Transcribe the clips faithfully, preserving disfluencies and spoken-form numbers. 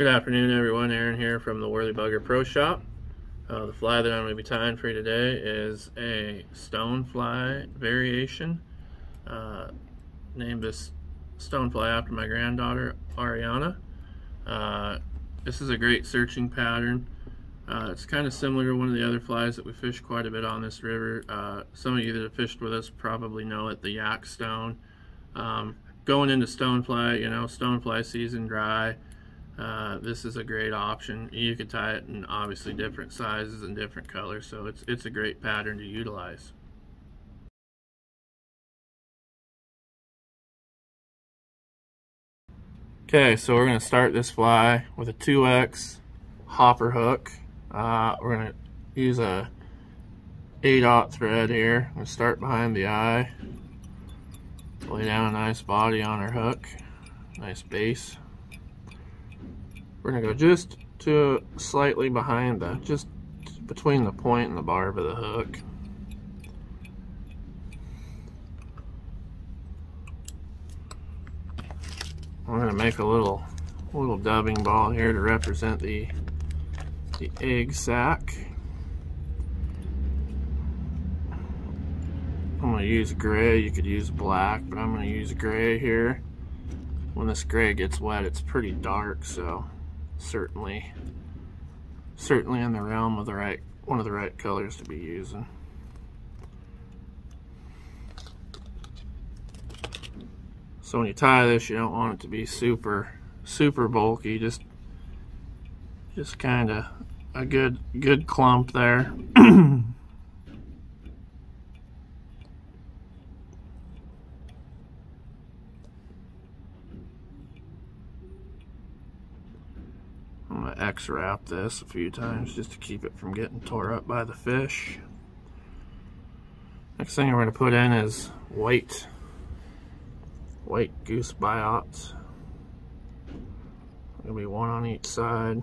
Good afternoon, everyone. Aaron here from the Worley Bugger Pro Shop. Uh, the fly that I'm going to be tying for you today is a Stonefly variation. Uh, named this Stonefly after my granddaughter, Arianna. Uh, this is a great searching pattern. Uh, it's kind of similar to one of the other flies that we fish quite a bit on this river. Uh, some of you that have fished with us probably know it, the yak stone. Um, going into Stonefly, you know, Stonefly season dry. Uh, this is a great option. You could tie it in obviously different sizes and different colors, so it's, it's a great pattern to utilize. Okay, so we're going to start this fly with a two X hopper hook. Uh, we're going to use a eight aught thread here. I'm going to start behind the eye, lay down a nice body on our hook, nice base. We're going to go just to slightly behind the, just between the point and the barb of the hook. We're going to make a little little dubbing ball here to represent the the egg sac. I'm going to use gray. You could use black, but I'm going to use gray here. When this gray gets wet, it's pretty dark, so certainly certainly in the realm of the right one of the right colors to be using. So when you tie this, you don't want it to be super super bulky, just just kind of a good good clump there. I'm going to X-wrap this a few times just to keep it from getting tore up by the fish. Next thing we're going to put in is white, white goose biots. There'll be one on each side.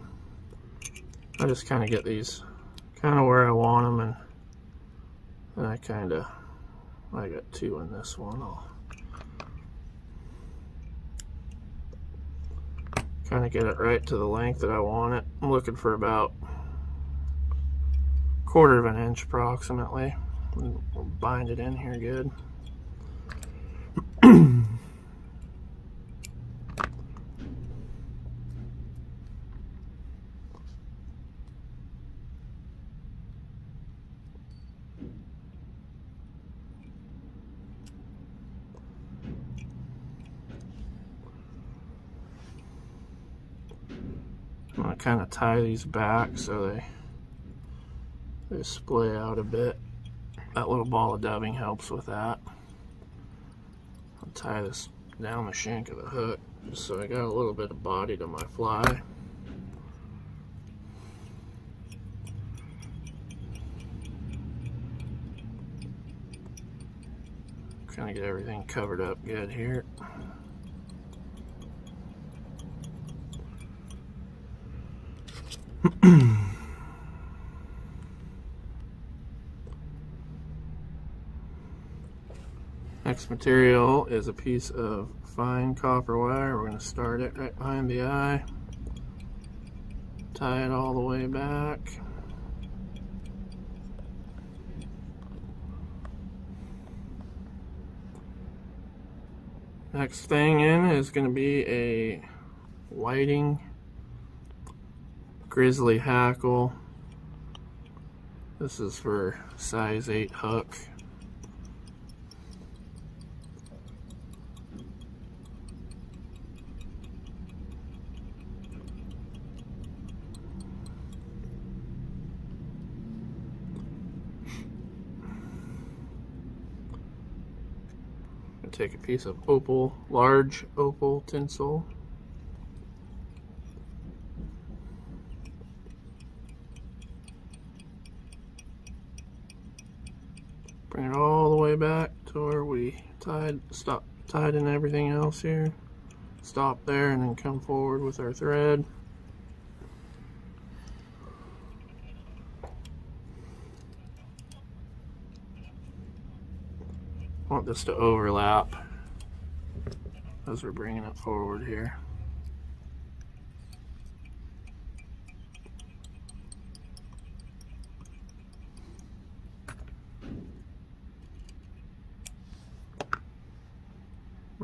I just kind of get these kind of where I want them, and then I kind of, I got two in this one. I'll kind of get it right to the length that I want it. I'm looking for about a quarter of an inch approximately. We'll bind it in here good. I'm going to kind of tie these back so they, they splay out a bit. That little ball of dubbing helps with that. I'll tie this down the shank of the hook just so I got a little bit of body to my fly. Kind of get everything covered up good here. Next material is a piece of fine copper wire. We're going to start it right behind the eye, tie it all the way back. Next thing in is going to be a whiting grizzly hackle. This is for size eight hook. I'll take a piece of opal, large opal tinsel. Bring it all the way back to where we tied, stop, tied in everything else here. Stop there and then come forward with our thread. I want this to overlap as we're bringing it forward here.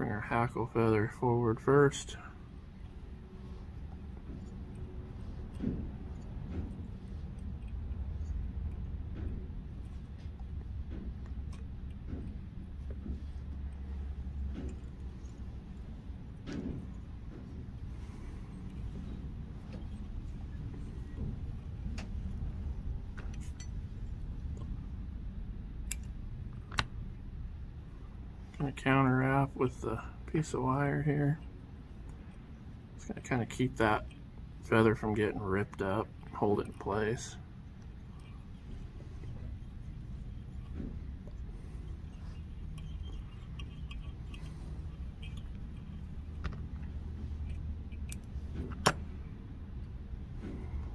Bring our hackle feather forward first. Counter wrap with the piece of wire here. It's going to kind of keep that feather from getting ripped up, hold it in place.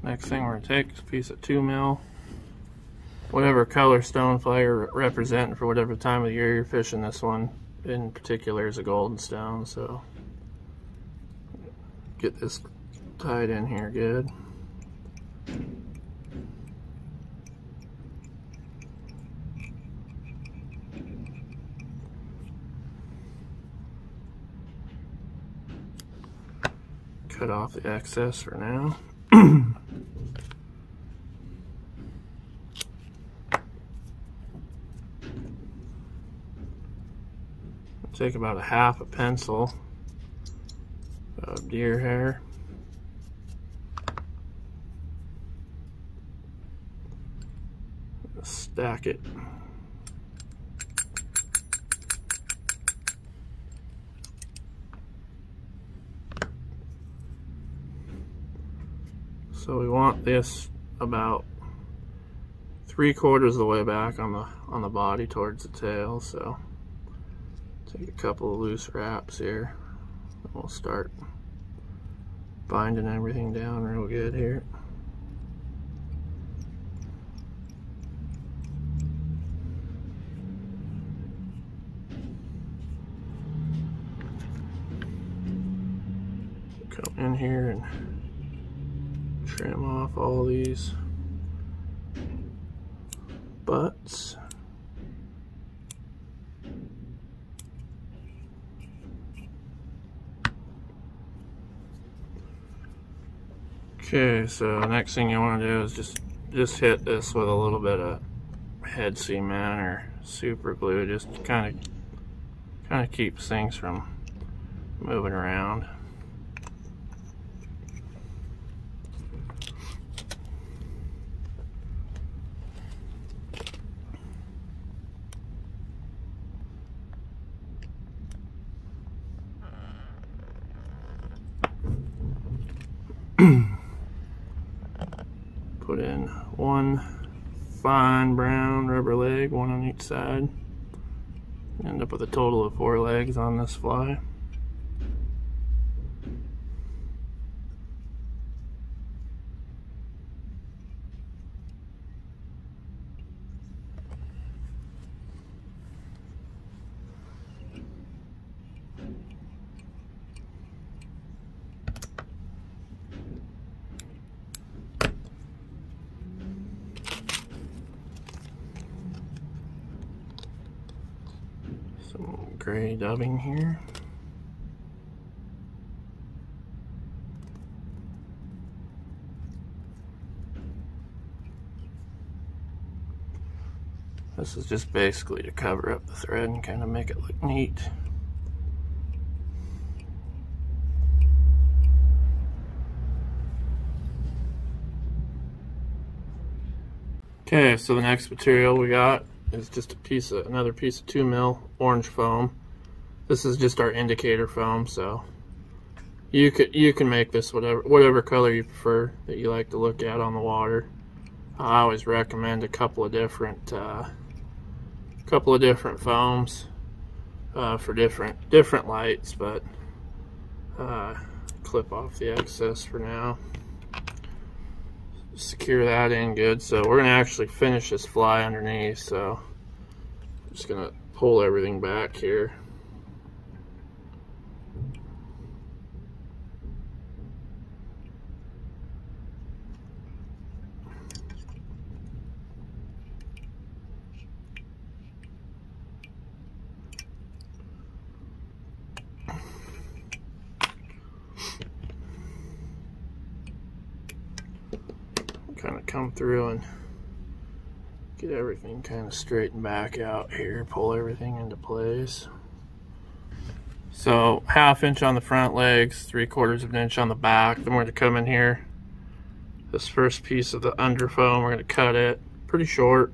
Next thing we're going to take is a piece of two mil. Whatever color stonefly you're representing for whatever time of year you're fishing, this one in particular is a golden stone, so get this tied in here good. Cut off the excess for now. Take about a half a pencil of deer hair. Stack it. So we want this about three quarters of the way back on the on the body towards the tail, so take a couple of loose wraps here, and we'll start binding everything down real good here. Come in here and trim off all these butts. Okay, so next thing you want to do is just just hit this with a little bit of head cement or super glue. Just kind of kind of keeps things from moving around. Put in one fine brown rubber leg, one on each side. End up with a total of four legs on this fly. Some gray dubbing here. This is just basically to cover up the thread and kind of make it look neat. Okay, so the next material we got is just a piece of another piece of two mil orange foam. This is just our indicator foam, so you could you can make this whatever whatever color you prefer that you like to look at on the water. I always recommend a couple of different uh, couple of different foams uh, for different different lights, but uh, clip off the excess for now. Secure that in good. So we're gonna actually finish this fly underneath, so I'm just gonna pull everything back here. come through and get everything kind of straightened back out here, pull everything into place. So half inch on the front legs, three quarters of an inch on the back. Then we're gonna come in here. This first piece of the under foam, we're gonna cut it pretty short.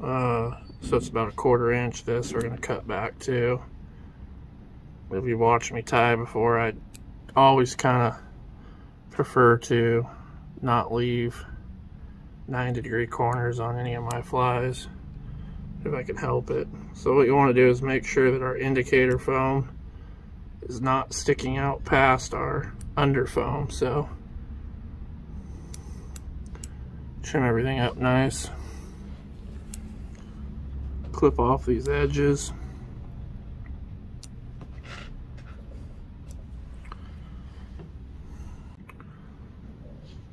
Uh, so it's about a quarter inch. This we're gonna cut back to. If you watched me tie before, I always kind of prefer to not leave ninety degree corners on any of my flies if I can help it. So what you want to do is make sure that our indicator foam is not sticking out past our under foam. So trim everything up nice, clip off these edges.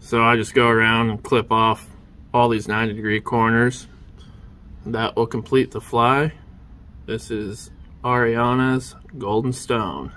So I just go around and clip off all these ninety degree corners. That will complete the fly. This is Arianna's Golden Stone.